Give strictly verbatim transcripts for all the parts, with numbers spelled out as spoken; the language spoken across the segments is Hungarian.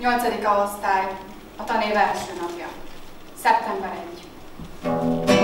nyolcadik osztály, a tanév első napja, szeptember egy. Thank you.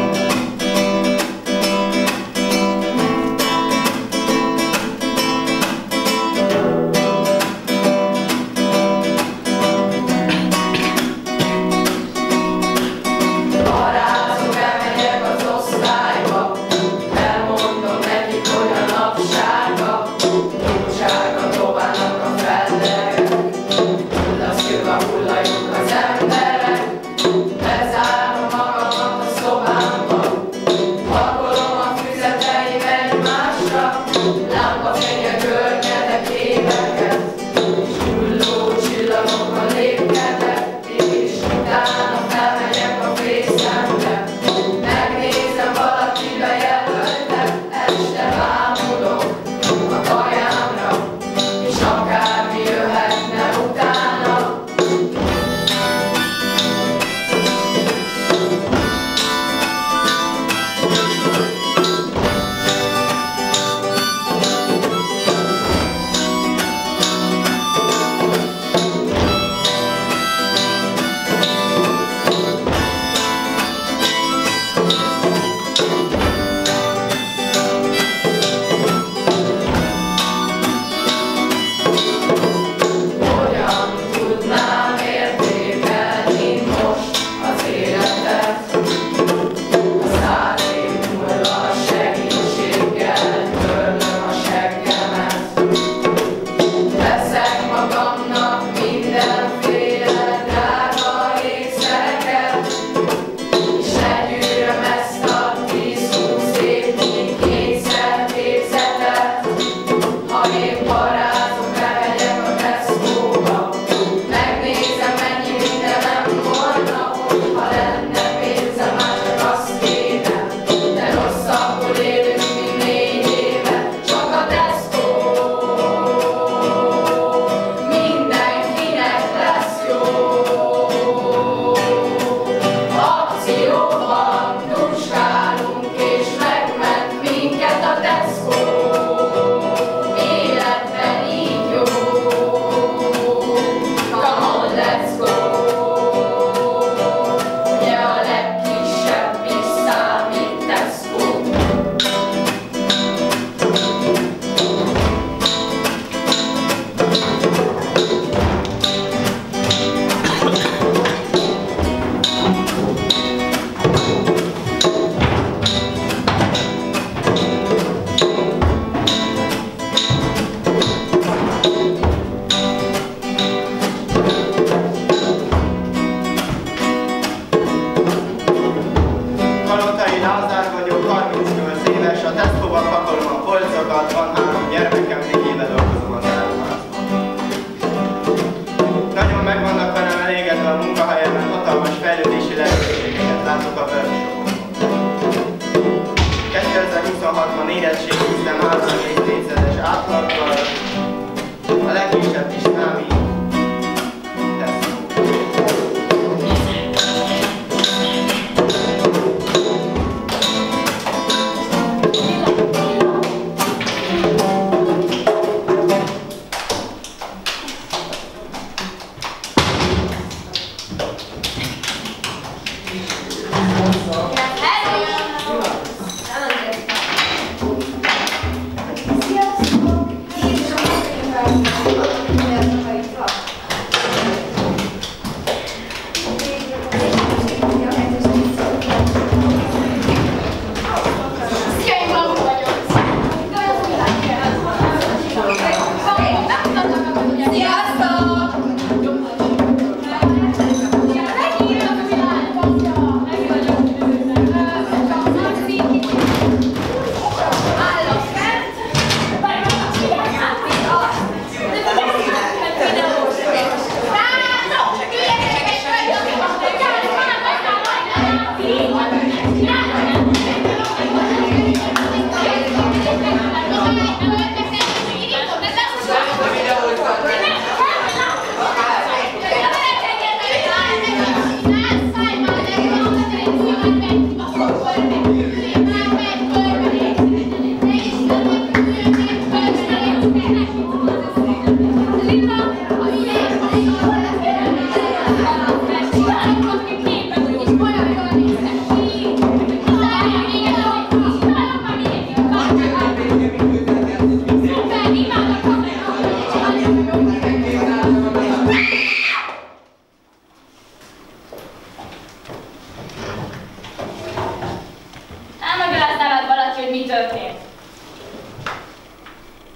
hogy mi történt.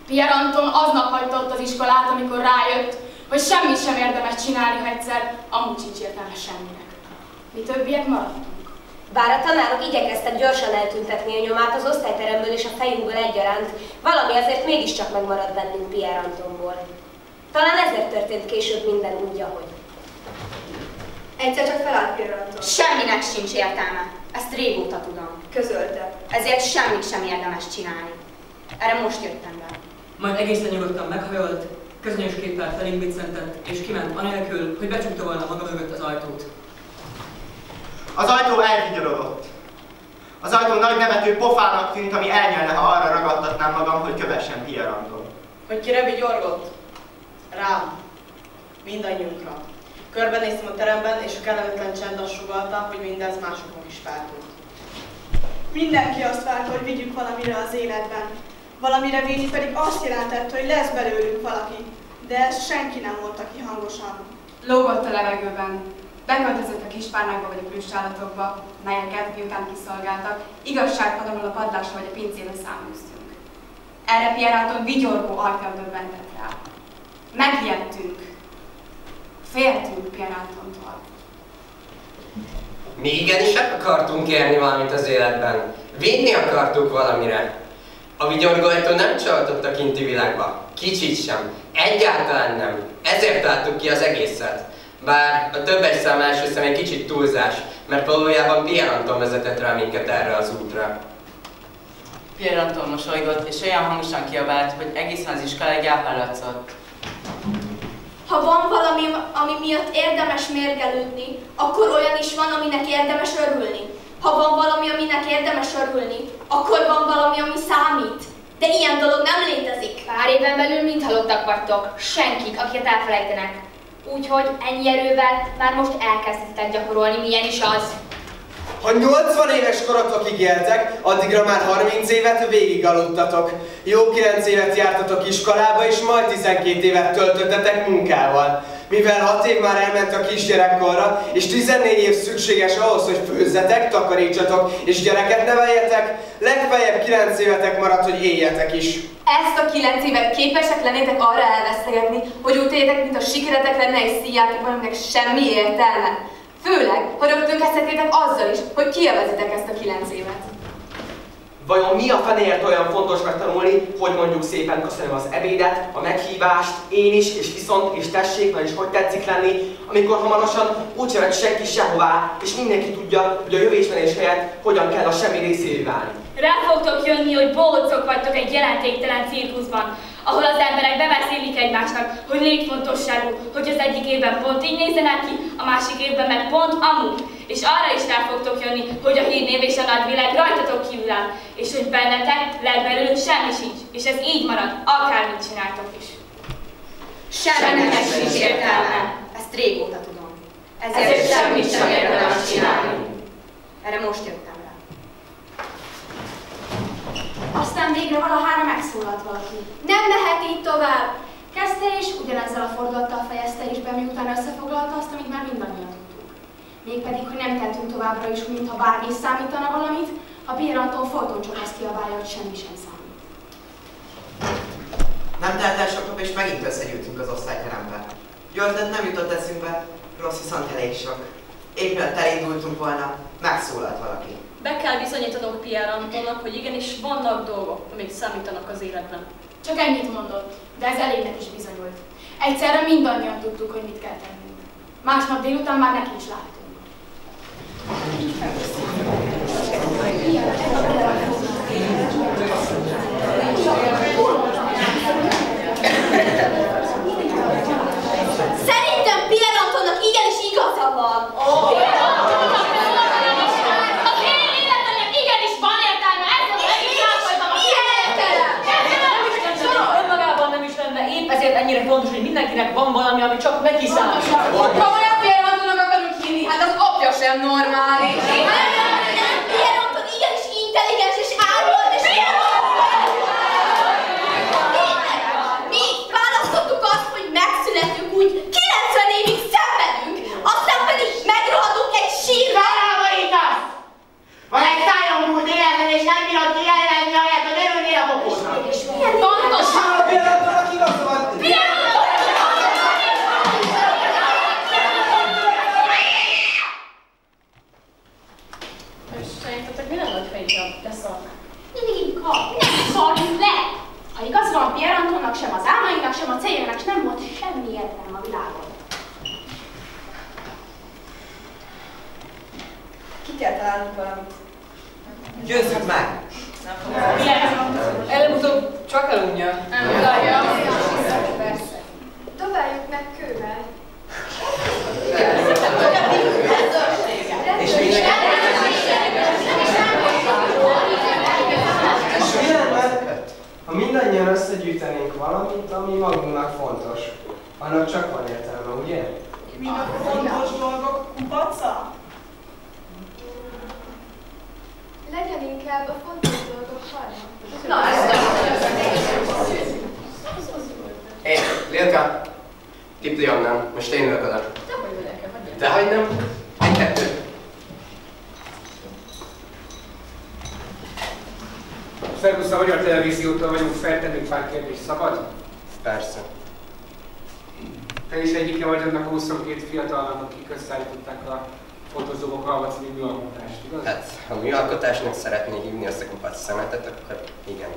Pierre Anthon aznap hagyta ott az iskolát, amikor rájött, hogy semmit sem érdemes csinálni, ha egyszer amúgy sincs értelme semminek. Mi többiek maradtunk. Bár a tanárok igyekeztek gyorsan eltüntetni a nyomát az osztályteremből és a fejünkből egyaránt, valami azért mégiscsak megmaradt bennünk Pierre Anthonból. Talán ezért történt később minden úgy, ahogy. Egyszer csak felállt Pierre Anthon. Semminek sincs értelme. Ezt régóta tudom. Közölte. Ezért semmit sem érdemes csinálni. Erre most jöttem be. Majd egészen nyugodtan meghajolt, közönyös képpel felénk biccentett, és kiment anélkül, hogy becsukta volna maga mögött az ajtót. Az ajtó elvigyorodott. Az ajtó nagy nevető pofának tűnt, ami elnyelne, ha arra ragadtatnám magam, hogy kövessen Pierre Anthon. Hogy kire vigyorgott? Rám. Mindannyiunkra. Körbenéztem a teremben, és a kellemetlen csend azt sugallta, hogy mindez másoknak is feltűnt. Mindenki azt várt, hogy vigyünk valamire az életben. Valami remény pedig azt jelentette, hogy lesz belőlünk valaki, de ezt senki nem mondta ki hangosan. Lógott a levegőben. Beköltözött a kispárnákba vagy a külsállatokba, melyeket miután kiszolgáltak, igazságtalanul a padlásra vagy a pincébe száműztünk. Erre Pierre Anthon vigyorgó ajkán döbbentett rá. Megijedtünk. Féltünk Pierre Anthontól. Mi igenis akartunk érni valamit az életben. Vinni akartuk valamire. A vigyorgóajtó nem csaltott a kinti világba. Kicsit sem. Egyáltalán nem. Ezért láttuk ki az egészet. Bár a többes szám első szem egy kicsit túlzás, mert valójában Pierre Anthon vezetett rá minket erre az útra. Pierre Anthon mosolygott, és olyan hangosan kiabált, hogy egészen az iskoláig elhallatszott. Ha van valami, ami miatt érdemes mérgelődni, akkor olyan is van, aminek érdemes örülni. Ha van valami, aminek érdemes örülni, akkor van valami, ami számít. De ilyen dolog nem létezik. Pár éven belül mind halottak vagytok, senkik, akiket elfelejtenek. Úgyhogy ennyi erővel már most elkezdtek gyakorolni, milyen is az. Ha nyolcvan éves korotok ígértek, addigra már harminc évet végig aludtatok. Jó kilenc évet jártatok iskolába, és majd tizenkét évet töltöttetek munkával. Mivel hat év már elment a kisgyerekkorra, és tizennégy év szükséges ahhoz, hogy főzzetek, takarítsatok, és gyereket neveljetek, legfeljebb kilenc évetek maradt, hogy éljetek is. Ezt a kilenc évet képesek lennétek arra elvesztegetni, hogy úgy éljetek, mint a sikeretek lenne egy szíjátok, valaminek semmi értelme. Főleg, ha rögtön kezdhetétek azzal is, hogy kielvezitek ezt a kilenc évet. Vajon mi a fenéért olyan fontos megtanulni, hogy mondjuk szépen köszönöm az ebédet, a meghívást, én is, és viszont, és tessék, na is hogy tetszik lenni, amikor hamarosan úgy sem senki sehová, és mindenki tudja, hogy a jövésmenés helyett hogyan kell a semmi részévé válni. Rá fogtok jönni, hogy bohócok vagytok egy jelentéktelen cirkuszban, ahol az emberek bebeszélik egymásnak, hogy létfontosságú, hogy az egyik évben pont így nézzenek ki, a másik évben meg pont amúgy. És arra is rá fogtok jönni, hogy a hírnév és a nagyvilág rajtatok kívül áll, és hogy bennetek legbelül semmi sincs, és ez így marad, akármit csináltok is. Semminek sincs értelme. Ezt régóta tudom. Ezért, Ezért semmit sem érdemes csinálni. Erre most jöttem rá. Aztán végre valahára megszólalt valaki. Nem lehet így tovább! Kezdte és ugyanezzel a fordulattal fejezte is be, miután összefoglalta azt, amit már mindannyian tudtuk. Mégpedig, hogy nem tettünk továbbra is, mintha bármi is számítana valamit, a Pierre Anthon folyton csak azt kiabálja, hogy semmi sem számít. Nem telt el sokkal, és megint összegyűjtünk az osztályterembe. Jó ötlet nem jutott eszünkbe, rossz viszont elég sok. Éppen elindultunk volna, megszólalt valaki. Be kell bizonyítanunk Pierre Anthonnak, hogy igenis vannak dolgok, amik számítanak az életben. Csak ennyit mondott, de ez elégnek is bizonyult. Egyszerre mindannyian tudtuk, hogy mit kell tennünk. Másnap délután már neki is láttunk. Szerintem Pierre Anthonnak igenis igaza van. Ennyire fontos, hogy mindenkinek van valami, ami csak neki számít. Ha olyan Pierre Anthonnak akarunk hinni, hát az apja sem normális. Nem, nem, nem, Pierre Anthon igenis intelligens és árult, és Pierre Anthon! Mi választottuk azt, hogy megszületünk úgy, kilencven évig szenvedünk, aztán pedig megrohadunk egy sírba. Rába ittasz! Van egy szájon múlt életben, és nem bírod ki ellen mi lenne, hogyha így te szarnál? Linka, nem szarj le! Ha igaz van, Pierre Anthonnak sem az álmainak, sem a céljának nem volt semmi értelme a világon. Ki kell találnunk valamit. Győzzük már! Nem fogom. Előbb-utóbb csak elunja. Dobáljuk meg kővel. És mi lenne? Ha mindannyian összegyűjtenénk valamit, ami magunknak fontos, annak csak van értelme, ugye? Mind a fontos dolgok kupaca? Legyen inkább a fontos dolgok hajna. Na, ez Hé, Lilka! Tipli annál, most én ülök oda. Dehogy ülök, hagyjál. Dehogy nem? Egy-kettő. Szervusz, a Magyar Televíziótól vagyunk, feltennünk pár kérdést, szabad? Persze. Te is egyike vagy annak a huszonkét fiatalnak, akik összeállították a Fotózók hallgatsz mi műalkotást, igaz? Hát, ha műalkotásnak szeretnék hívni azt a kupac szemetet, akkor igen.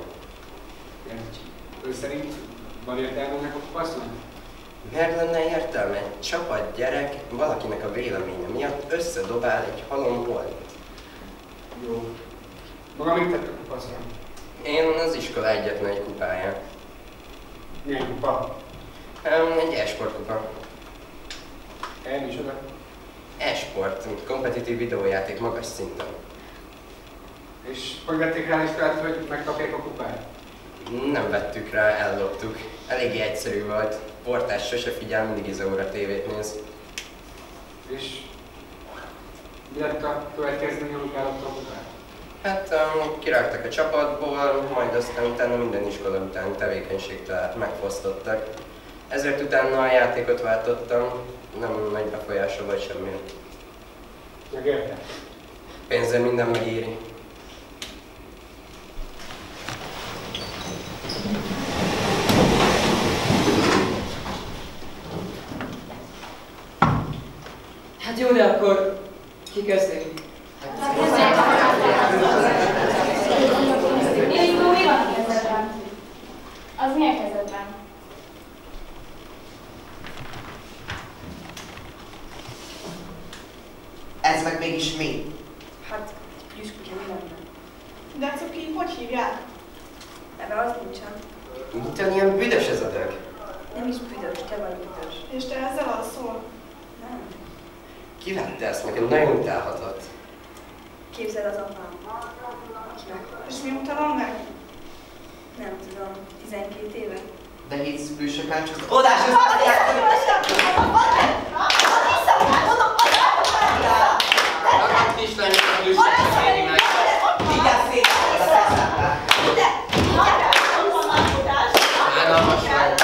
Ő szerint van értelmének a kupacnak? Miért lenne értelme? Csapat gyerek valakinek a véleménye miatt összedobál egy halom holdit. Jó. Maga mit tett a kupacra? Én az iskola egyetlen egy kupája. Milyen kupa? Um, egy e-sport kupa. Elmicsoda? E-sport, mint kompetitív videójáték magas szinten. És hogy vették rá iskolát, hogy megkapják a kupát? Nem vettük rá, elloptuk. Eléggé egyszerű volt. Portás sose figyel, mindig izóra tévét néz. És mi lett a következő nyolcállott a kupát? Hát um, kiraktak a csapatból, majd aztán utána minden iskola után tevékenységtől megfosztottak. Ezért utána a játékot váltottam. Nem nagy befolyása vagy semmilyen. Megérte? Pénzzel minden megéri. Hát jó, de akkor ki kezdeni? Hát kezdeni. Én jó, mi van kezdetben? Az milyen kezdetben? Ez meg mégis mi? Hát, gyűjtskutya mi lenne? De cuki, hogy hívják? Ebben az nincsen. Nincsen ilyen büdös ez a dög? Nem is büdös, te vagy büdös. És te ezzel alszol? Nem. Ki vette ezt? Nekem nagyon utálhatott. Képzeld az apám. Kinek? És mi utalom meg? Nem tudom, tizenkét éve. De hisz, bűsök már csak az odáshoz! Hadd hiszem! Rakott kislány, a lőség a fényi meg. Vigyázz szépen, az a szálltál. Ide! Állalmas vagy.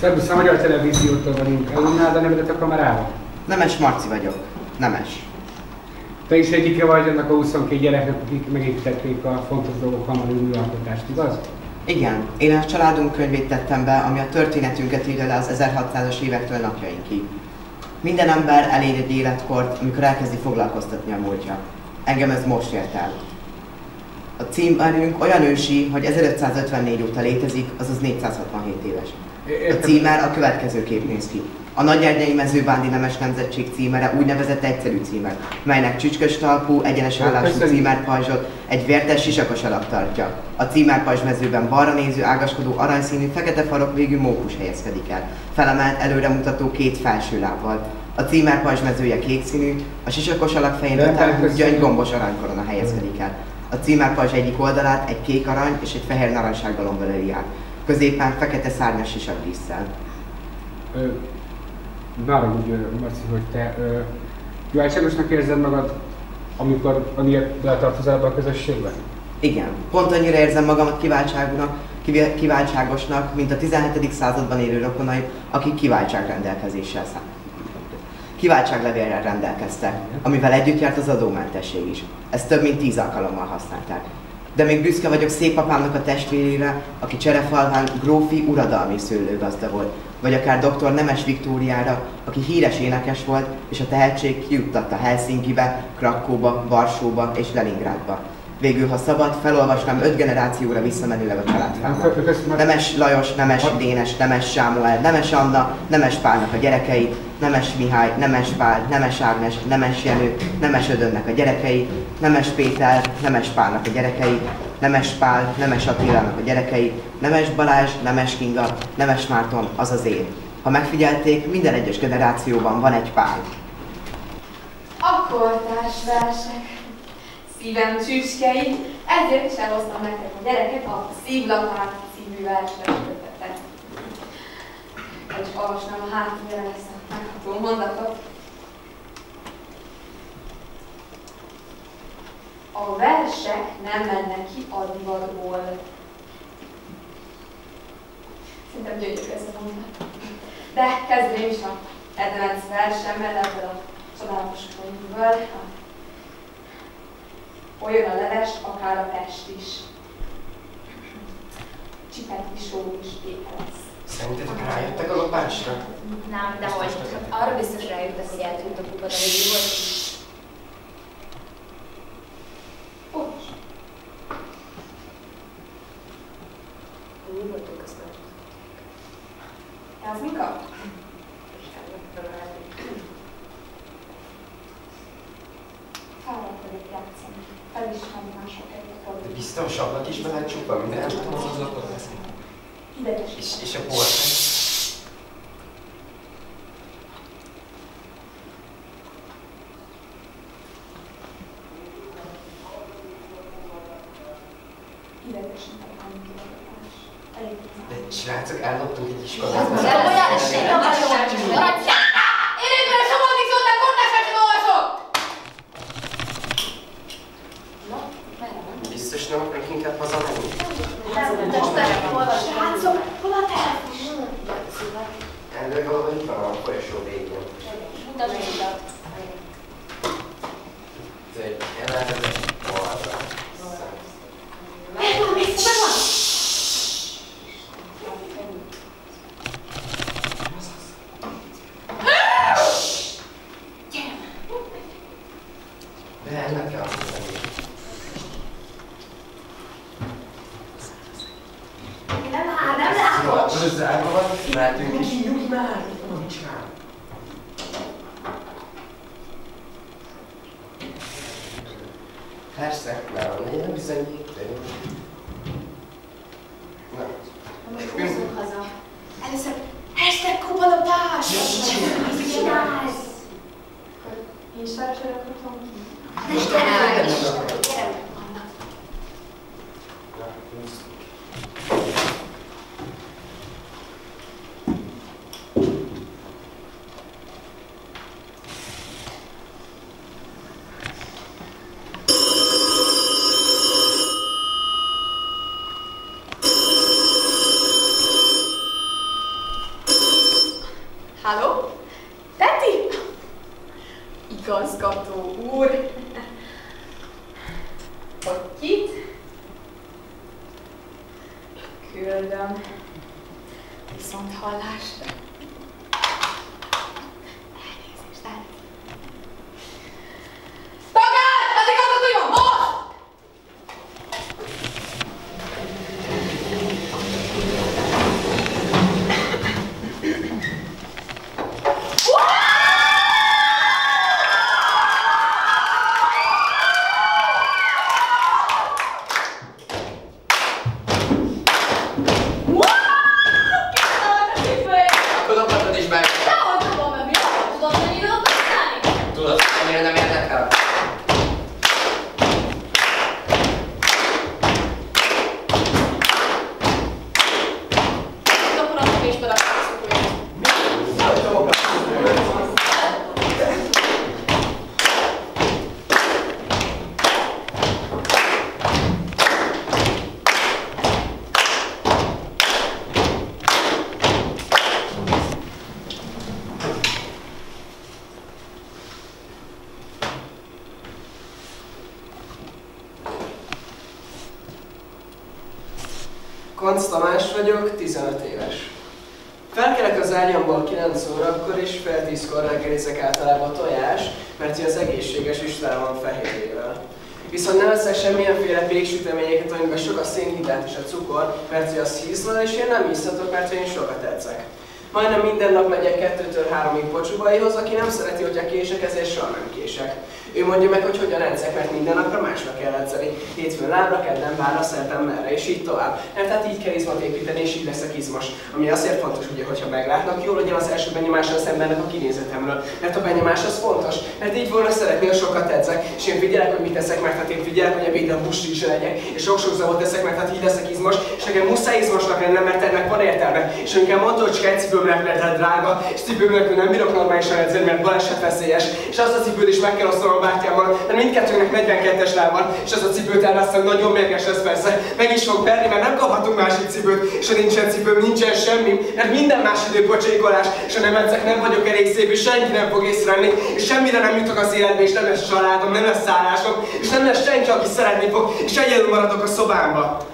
Szerbusz, a Magyar Televíziótól vagyunk. Elmondnád a nevedet a kamerával? Nemes Marci vagyok. Nemes. Te is egyike vagy annak a huszonkettő gyereknek, akik megépítették a fontos dolgok hamarú műalkotást, igaz? Igen. Én a családunk könyvét tettem be, ami a történetünket írja le az ezerhatszázas évektől napjainkig. Minden ember elér egy életkort, amikor elkezdi foglalkoztatni a múltja. Engem ez most ért el. A címerünk olyan ősi, hogy ezerötszázötvennégy óta létezik, azaz négyszázhatvanhét éves. A címer a következőképp néz ki. A nagyerdei Mezővándi Nemes Nemzetség címere úgynevezett egyszerű címer, melynek csücskös talpú, egyenes állású címerpajzsot egy vértes sisakos alak tartja. A címerpajzs mezőben balra néző, ágaskodó, aranyszínű, fekete farok végű mókus helyezkedik el, felemelt, előremutató két felső lábbal. A címerpajzs mezője kék színű, a sisakos alak fején ötelhúz gyöngygombos aranykorona helyezkedik el. A címerpajzs egyik oldalát egy kék arany és egy fehér narancsággalomb öleli át. Középen fekete szárnyas sisakdísszel. Ne arra úgy, Marci, hogy te jóágyságosnak érzed magad, amikor a beletartozol ebbe a közösségben? Igen. Pont annyira érzem magamat kiváltságosnak, mint a tizenhetedik században élő rokonaim, akik kiváltságrendelkezéssel számoltak. Kiváltságlevélrel rendelkeztek, amivel együtt járt az adómentesség is. Ezt több mint tíz alkalommal használták. De még büszke vagyok szépapámnak a testvérére, aki Cserefalván grófi uradalmi szőlőgazda volt, vagy akár dr. Nemes Viktóriára, aki híres énekes volt, és a tehetség kijuttatta Helsinkibe, Krakóba, Varsóba és Leningrádba. Végül, ha szabad, felolvasnám öt generációra visszamenőleg a családfámat. Nemes Lajos, Nemes Dénes, Nemes Sámuel, Nemes Anna, Nemes Pálnak a gyerekei, Nemes Mihály, Nemes Pál, Nemes Ágnes, Nemes Jenő, Nemes Ödönnek a gyerekei, Nemes Péter, Nemes Pálnak a gyerekei, Nemes Pál, Nemes Attilának a gyerekei, Nemes Balázs, Nemes Kinga, Nemes Márton, azaz én. Ha megfigyelték, minden egyes generációban van egy Pál. Akkor társversek! Szívem csücskei, ezért sem hoztam nektek a gyereket a Szívlapát című versenykötetet. Hogy olvasnám a hátulja lesz a megható mondatot. A versek nem mennek ki a divatból. Szerintem gyönyörű ez a mondat. De kezdeném is a kedvenc versemmel, ebből a csodálatos könyvből. Olyan a leves, akár a pest is. Csipet is só is ékelsz. Szerintetek rájöttek a lopásra? Nem, de hogy. Arra biztos rájöttek, hogy eltűnt a kukat, hogy jó volt. Bocs. Mi voltunk azt már? Jázmika? Fáradt pedig játszani. El is van mások egyébként. De biztonsabbak is bele csupa, minden elmondozottak lesznek. Ideges. És, és a bort. Ideges, mint a hangolás. De srácok, elloptunk egy iskolát. De olyan is én nem vagyok. Nem akarok inkább hazamenni. Hol a telefon? Előbb valahogy van a folyosó végén. Elárulok balra. Megvan, még megvan! Gyere! De ennek kell mondani. Zárva van, mehetünk is. Nyugodj már! Nincs már! Persze, már van egy bizonyít, de jó. Na. Most húzzunk haza. Először, hashtag kupalapás! Mit csinálsz? Én is város elakatom ki. Most nem elakatom. Gyere! Annak. Na, húzzunk. igazgató úr, akit küldöm viszont hallásra. Elnézést, elnézést. Tagáll! Az igazgatója most! Tamás vagyok, tizenöt éves. Felkelek az ágyamból kilenc órakor, és fél tízkor reggelizek általában tojást, mert az egészséges és tele van fehérjével. Viszont nem eszek semmilyenféle péksüteményeket, amiben sok a szénhidrát és a cukor, mert az hízlal, és én nem iszhatok, mert én sokat edzek. Majdnem minden nap megyek kettőtől háromig Pocsubaihoz, aki nem szereti, hogy a kések, ezért soha nem kések. Ő mondja meg, hogy hogyan edzek, mert minden napra másra kell edzeni. Hétfőn lábra, kedden bárra, szerdán merre, és így tovább. Mert hát így kell izmot építeni, és így leszek izmos. Ami azért fontos, ugye, hogyha meglátnak, jól legyen az első benyomása az embernek a kinézetemről. Mert a benyomás az fontos. Mert így volna szeretni, hogy sokat edzek. És én figyelek, hogy mit teszek, mert hát én figyelek, hogy ebédben busli is legyek. És sok-sok zavot teszek, mert hát így leszek izmos. És nekem muszáj izmosnak lennem, mert ennek van értelme. És inkább mondta, hogy cipőmnek lehet drága, és cipőmnek nem bírok normálisan edzeni, mert balesetveszélyes. És azt a cipőt is meg kell osztanom a bátyámmal, mert mindkettőnek negyvenkettes lábban, és az a cipőt elveszem, nagyon mérges lesz persze. Meg is fog verni, mert nem kaphatunk másik cipőt, és ha nincsen cipőm, nincsen semmi, mert minden más idő pocsékolás, és ha nem edzek, nem vagyok elég szép, és senki nem fog észrevenni, és semmire nem jutok az életbe, és nem lesz családom, nem lesz szállásom, és nem lesz senki, aki szeretni fog, és egyedül maradok a szobámba.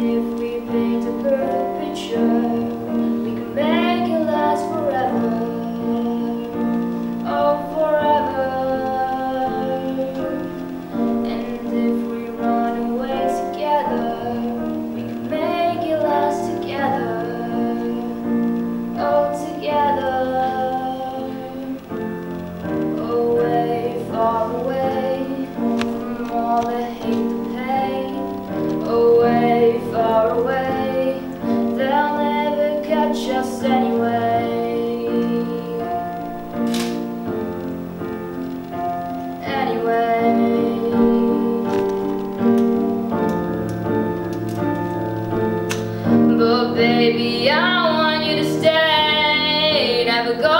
If we paint a baby, I want you to stay, never go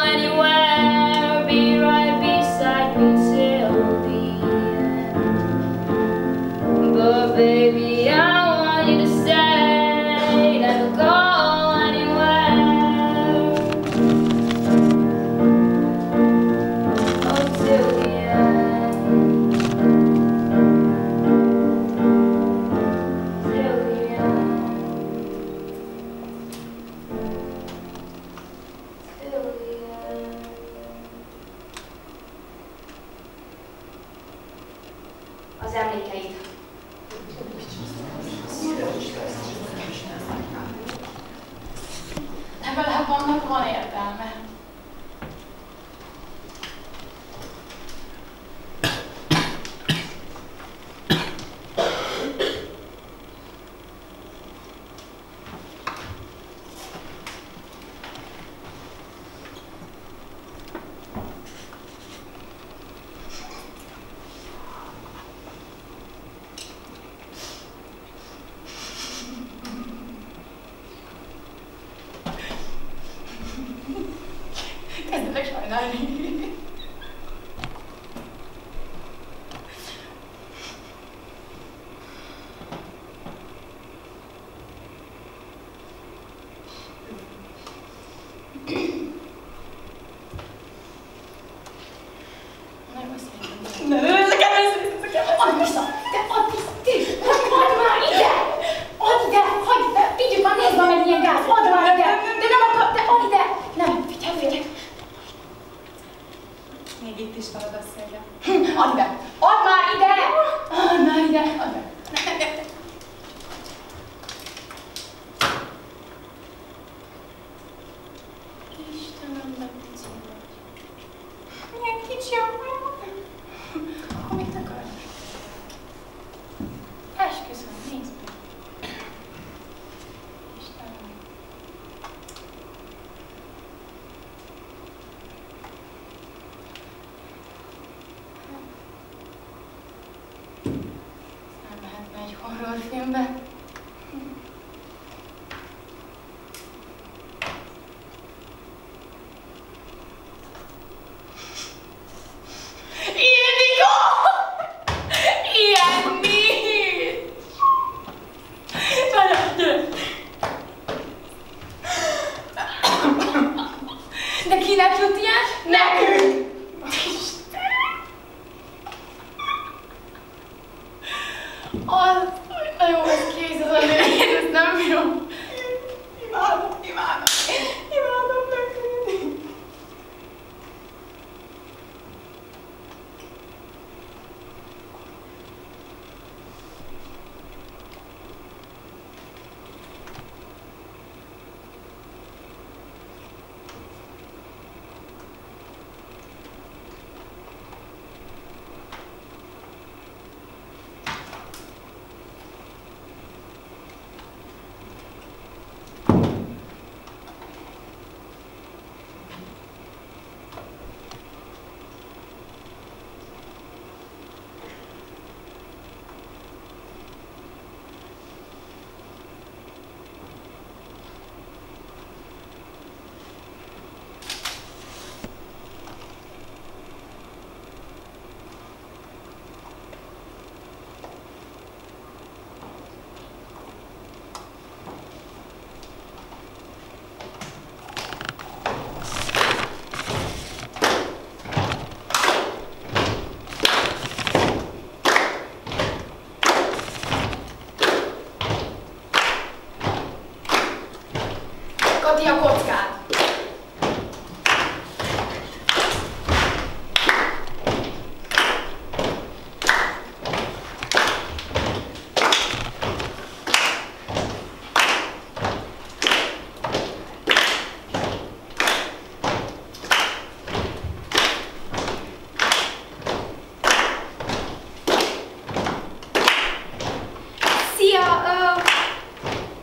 anywhere, be right beside me till the end. But baby, I want you to stay, never go anywhere, oh, till the end, till the end. Az emlékeid. De vele vannak, van értelme. Kezdetek sajnálni. Horrorfilmbe. Ildikó! Ilyen mi? De kinek jut ilyen? Nekünk! Az... Na jó, hogy kész az a női, én ezt nem bírom. Imádom, imádom, imádom nekünk. Kati, a kockát! Szia! Ö,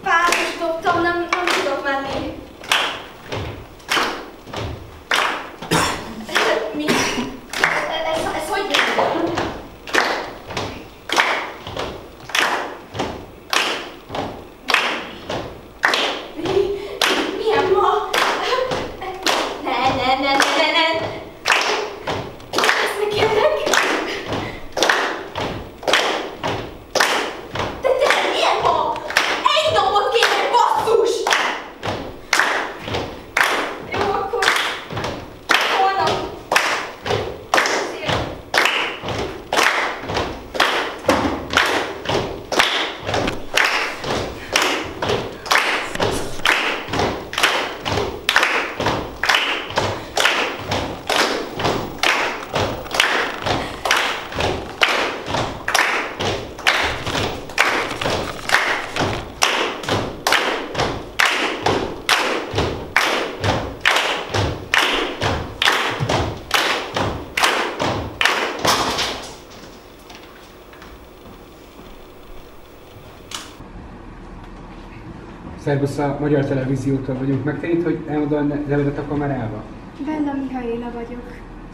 Pár is dobtam, nem, nem tudok menni. Szervusz, a Magyar Televíziótól vagyunk. Megtérít, hogy elmondod nevedet a kamerába? Benna Mihaila vagyok.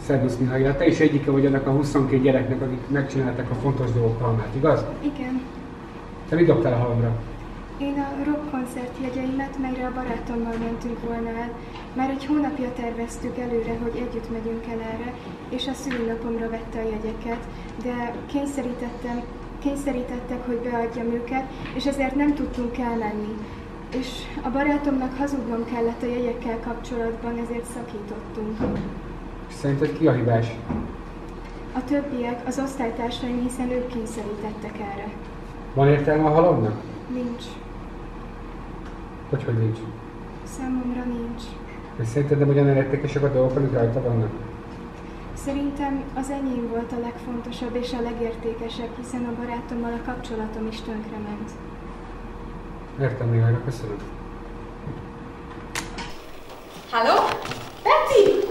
Szervusz, Mihaila. Te is egyike vagy annak a huszonkét gyereknek, akik megcsinálták a fontos dolgok halmát, igaz? Igen. Te mit dobtál a halomra? Én a rock koncert jegyeimet, melyre a barátommal mentünk volna el. Már egy hónapja terveztük előre, hogy együtt megyünk el erre, és a szülőnapomra vette a jegyeket, de kényszerítettem, kényszerítettek, hogy beadjam őket, és ezért nem tudtunk elmenni. És a barátomnak hazudnom kellett a jegyekkel kapcsolatban, ezért szakítottunk. Szerinted ki a hibás? A többiek, az osztálytársaim, hiszen ők kényszerítettek erre. Van értelme a halomnak? Nincs. Hogy, hogy nincs? Számomra nincs. És szerinted nem olyan érdekesek a dolgok, amik rajta vannak? Szerintem az enyém volt a legfontosabb és a legértékesebb, hiszen a barátommal a kapcsolatom is tönkrement. Értem, Mihaila, köszönöm. Halló? Peti?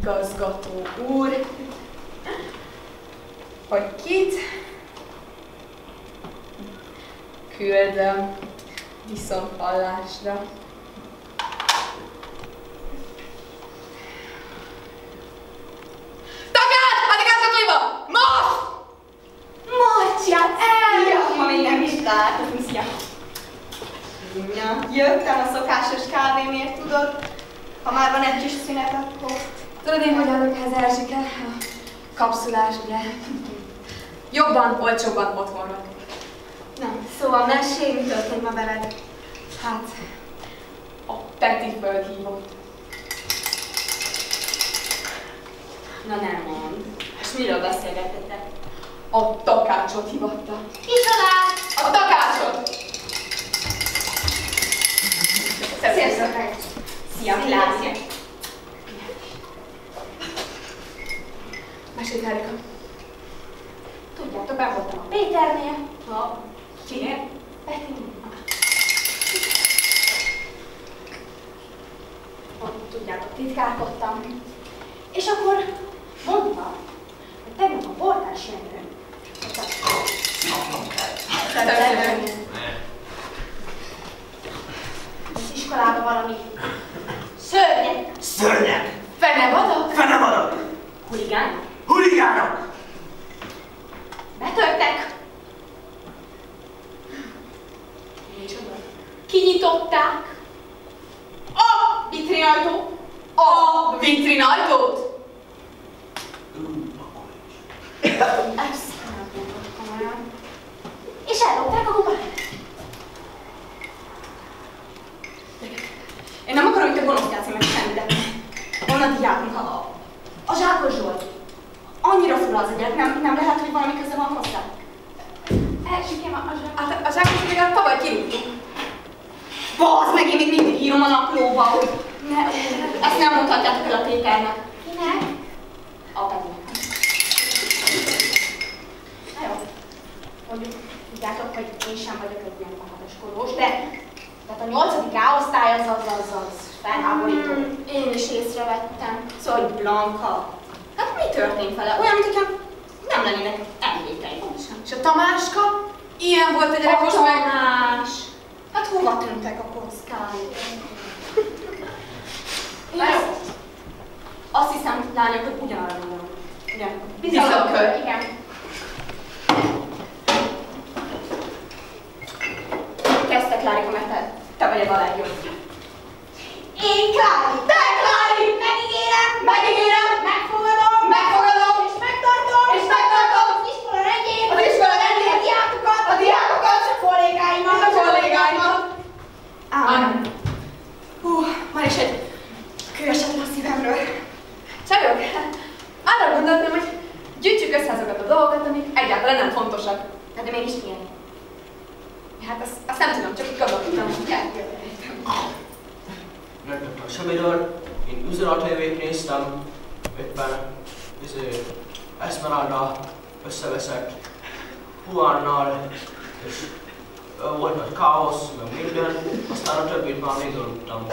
Igazgató úr, hogy kit? Küldöm viszonthallásra. Takád! Addig átgatóiba! Most! Marcián, eljött! Ha még nem is találkozunk, szia! Jöttem a szokásos kávémért, tudod? Ha már van egy kis szünet, akkor... Tudod, én hogy adok Erzsike? A kapszulás, ugye? Jobban, olcsóbban otthonra. Na, szóval mesélj, mi történt ma veled? Hát, a Peti fölhívott. Na nem mond. És miről beszélgetettek? A takácsot hívatta. Kitalál! A takácsot! Szia, takács! Szia, Lászia! Mesélj, Erika. Tudjátok, el voltam a Péternél. Ha. Kinek? Peti. Tudjátok, titkálkodtam. És akkor mondta, hogy tegnap a portás Jenő. Az iskolában valami szörnyek. Szörnyek! Fenevadok? Fenevadok! Huligánok? Huligánok! Betörtek! Micsoda? Kinyitották a vitrinajtót! A vitrinajtót! És ellopták a gumát! Én nem akarom, hogy te gonoszkálsz meg semmit, de onnan diákunk a, a Zsákos Zsolt. Annyira fura az egyet, nem, nem lehet, hogy valami köze van hozzá. Elsikém, a Zsákos. A Zsákos még a tavaly kirúgtuk. Bazd meg, én még mindig írom a naplóba, hogy... Ne, ezt nem mondhatjátok el a Péternek. Kinek? A Petinek. Na jó. Mondjuk, tudjátok, hogy én sem vagyok egy ilyen hatoskorós, de... Tehát a nyolcadik A-osztály az az az az felháborító. Hmm, én is észrevettem. Szóval, hogy Blanka. Hát mi történt vele? Olyan, mint hogyha nem lennének emlékei. És a Tamáska? Ilyen volt a gyerek, most meg... Hát hova tűntek a kockái? Azt hiszem, lányok, hogy ugyanarra mondom. Ugyan. Bizalomkör. Igen. Kezdtek, Klárika, mert te, te vagy a legjobb. Én Klári! Te Klári! Megígérem! Megígérem! Megfogadom! Megfogadom! És megtartom! És megtartom! Az iskola rendjét! Az iskola rendjét! A diákokat! A diákokat! És a kollégáimat! És a kollégáimat! Ámen! Hú, már is egy kő esett a szívemről. Csajok, arra gondoltam, hogy gyűjtsük össze azokat a dolgokat, amik egyáltalán nem fontosak. De mégis milyen? Hát azt, azt nem tudom, csak igazoltam. Megleptem a semmiről, én üzenetjövét néztem, éppen Esmeralda összeveszett Juannal, és volt nagy káosz, meg minden, aztán a többit már nézolódtam.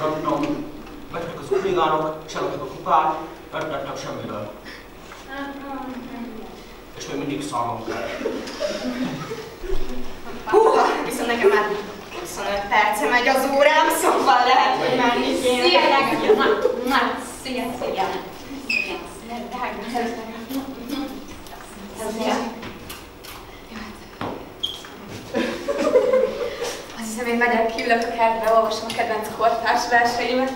Gondoltam, vettek az huligánok, csalódtak a kupát, megleptem semmiről. És még mindig szalom kell. Húha, viszont nekem már huszonöt perce megy az órám, szóval lehet, hogy menni kéne. Szia, legjobb! Szia, szia! Azt hiszem, én megyek, kilök a kertbe, olvasom a kedvenc kortárs verseimet.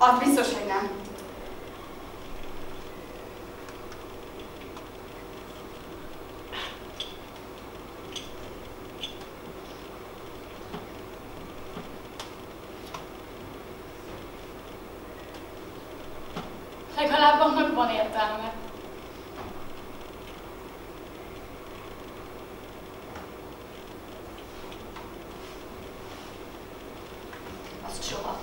Az biztos, hogy nem. Legalább annak van értelme. Azt soha.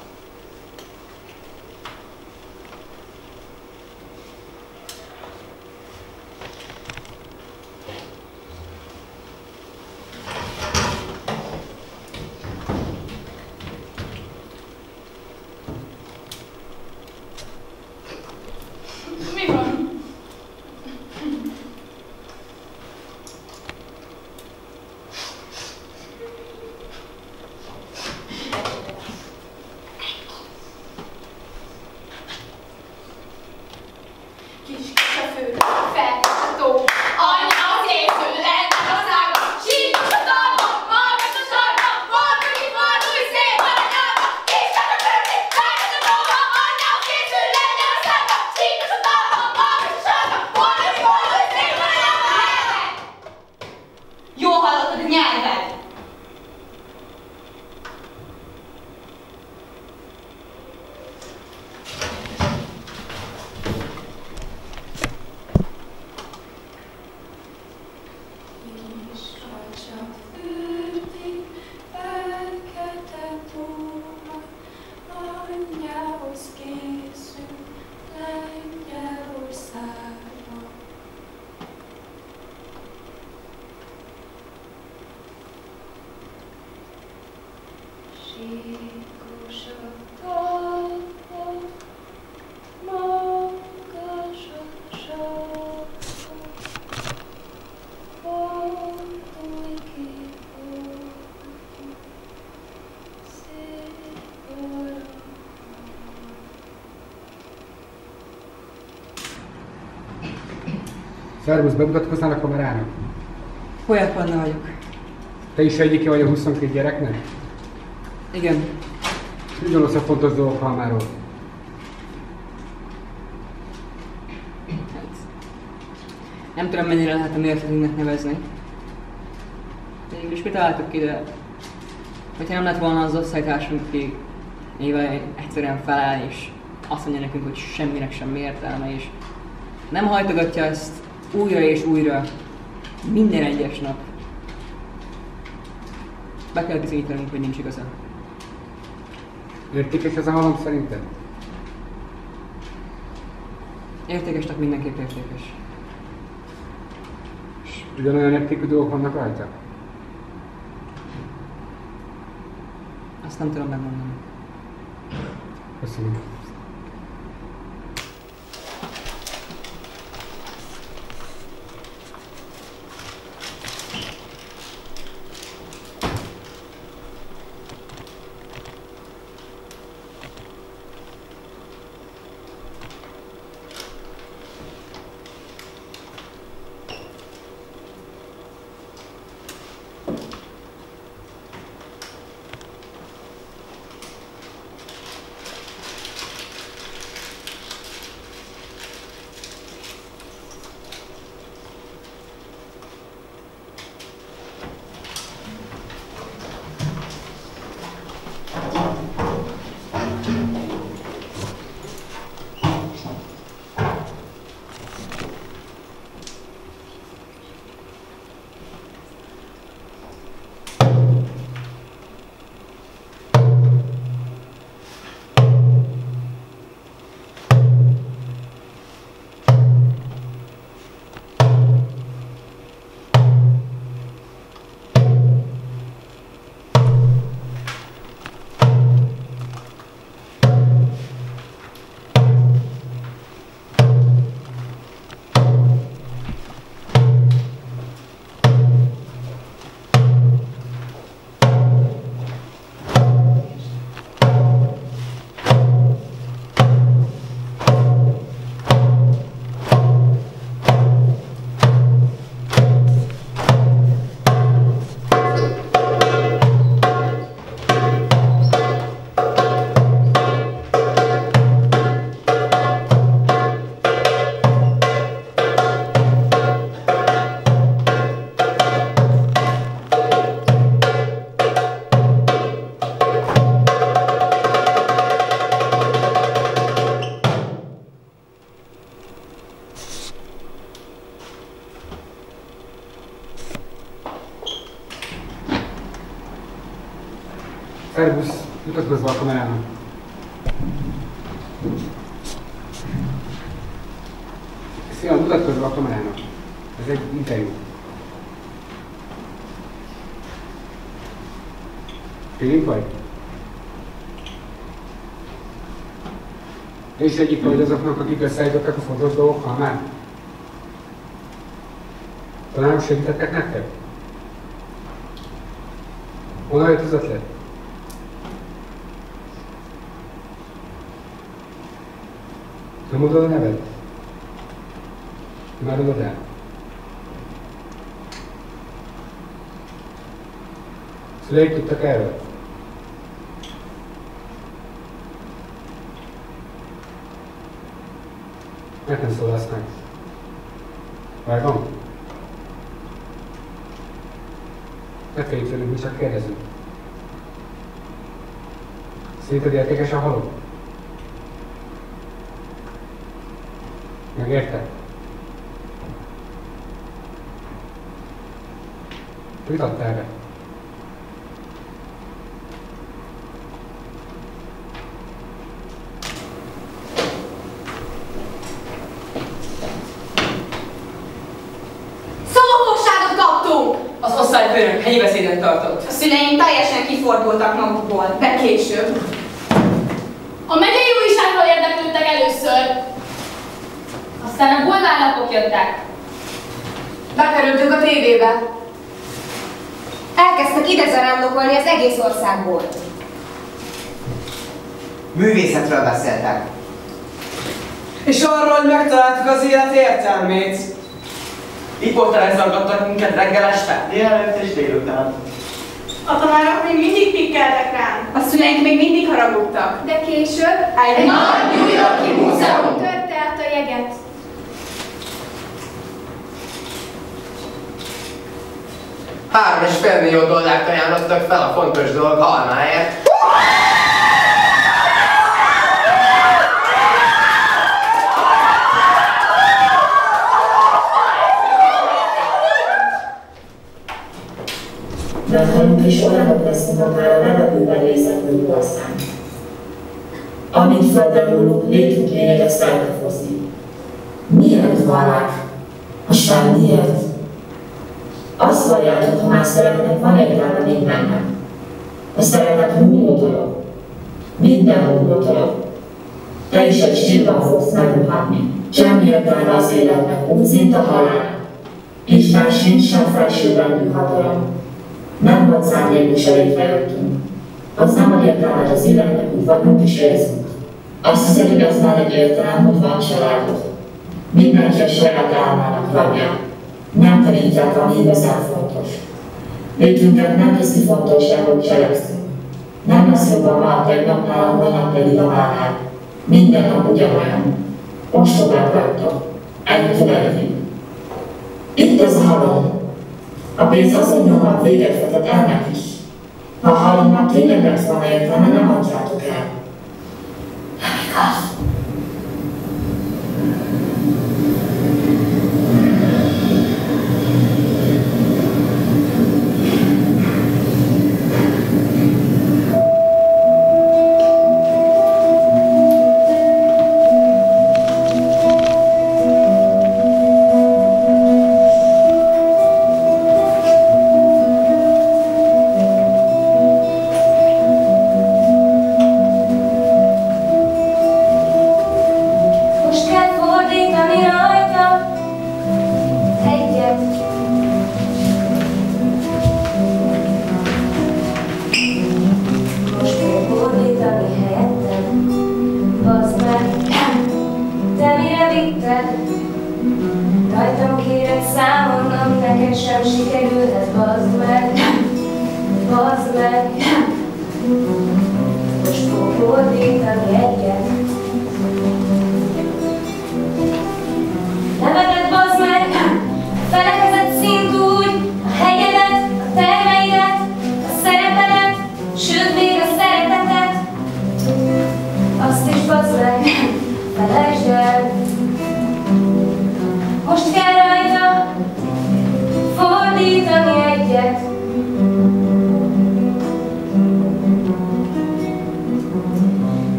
Szervusz, bemutatkoznál a kamerának? Olyat Anna vagyok. Te is egyike vagy a huszonkét gyereknek? Igen. Ugyanaz a fontos dolog halmáról. Hát, nem tudom, mennyire lehet a mértékünknek nevezni. Mégis mi találtuk ide? Hogyha nem lett volna az osztálytársunk, aki nével egyszerűen feláll és azt mondja nekünk, hogy semminek sem értelme, és nem hajtogatja ezt újra és újra, minden egyes nap. Be kell bizonyítanunk, hogy nincs igaza. Értékes ez a halom szerinted? Értékesnek mindenképp értékes. És ugyanolyan értékű dolgok vannak rajta? Azt nem tudom megmondani. Köszönöm. Szervusz, mutatkozz be a kamerának. Szia, mutatkozz be a kamerának. Ez egy interjú. Tényleg vagy? Te is egyik vagy azoknak, akik összeállítottak a fontos dolgokkal már? Talán segítettek nektek? Honnan jött az ötlet? Te mondod a neved? Már adod el? Szüleid tudtak erről? Mert nem szólalsz meg? Vágom? Ne féljük velünk, mi csak kérdezünk. Szerinted értékes a halom? Megérted? Mit adtál be? Hegyi beszédet tartott. A szüleim teljesen kifordultak magukból, de később. A megyei újságról érdeklődtek először. Aztán a bulvárlapok jöttek. Bekerültünk a tévébe. Elkezdtek ide zarándokolni az egész országból. Művészetről beszéltek. És arról, hogy megtaláltuk az élet értelmét. Riporterhez ragadtak minket reggel este, délelőtt és délután. A tanárok még mindig pikkeltek rám. A szüleink még mindig haragudtak. De később egy nagy New York-i múzeum törte át a jeget. Három és fél millió dollárt ajánlottak fel a fontos dolog Annáért. Nagyhajuk is olyanok leszünk, akár a levegőben részeklő ország. Amint felderülünk, létünk lényeget szertefozni. Miért vallák? Most már miért? Azt valljátok, ha már szeretnek, van egyáltalán még mennek. A szeretet múló dolog. Minden múló dolog. Te is egy sírban fogsz megruhálni. Semmi értelme az életnek, úgy szint a halál. Isten sincs sem felsőrendű hatalom. Nem volt szándékosalékre jöttünk. Az nem ad értelmet az életnek, úgy vagyunk és érzünk. Azt hiszed, hogy az már egy értelem, hogy van családod. Mindenki a saját álmának rabja. Nem tanítják, ami igazán fontos. Létünket nem teszi fontosra, hogy cselekszünk. Nem lesz jobban vált egy napnál, holnap pedig a márnál. Minden nap ugyanolyan. Ostobák vagytok. Együtt elvünk. Itt az a halom. A pénz azonnal véget vetett el nekik. Ha a halomnak tényleg lesz van értelme, nem adjátok el. Nem igaz. Thank you.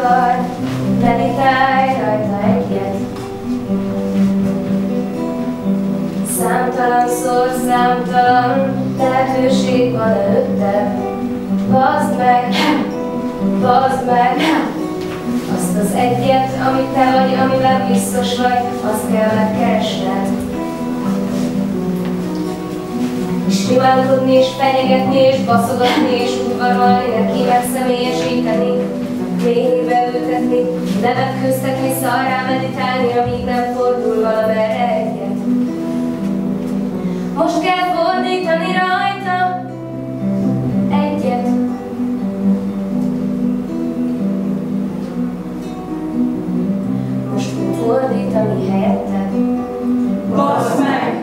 mikor meditálj rajta egyet. Számtalan szor, számtalan lehetőség van előtte. Bazd meg, bazd meg, azt az egyet, amit te vagy, amiben biztos vagy, azt kell megkeresned. És imádkodni, és fenyegetni, és baszogatni, és udvarolni, neki megszemélyesíteni, mélyébe ültetni, nevet köztetni, szarrá meditálni, amíg nem fordul valamerre egyet. Most kell fordítani rajta egyet. Most kell fordítani helyette. Basz meg!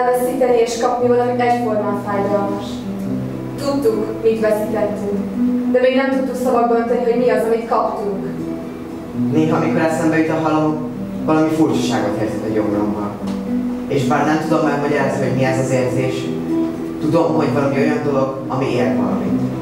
Elveszíteni és kapni valamit egyformán fájdalmas. Tudtuk, mit veszítettünk, de még nem tudtuk szavakba önteni, hogy mi az, amit kaptunk. Néha, amikor eszembe jut a halom, valami furcsaságot érzek a gyomromban. És bár nem tudom megmagyarázni, hogy mi ez az érzés, tudom, hogy valami olyan dolog, ami ér valamit.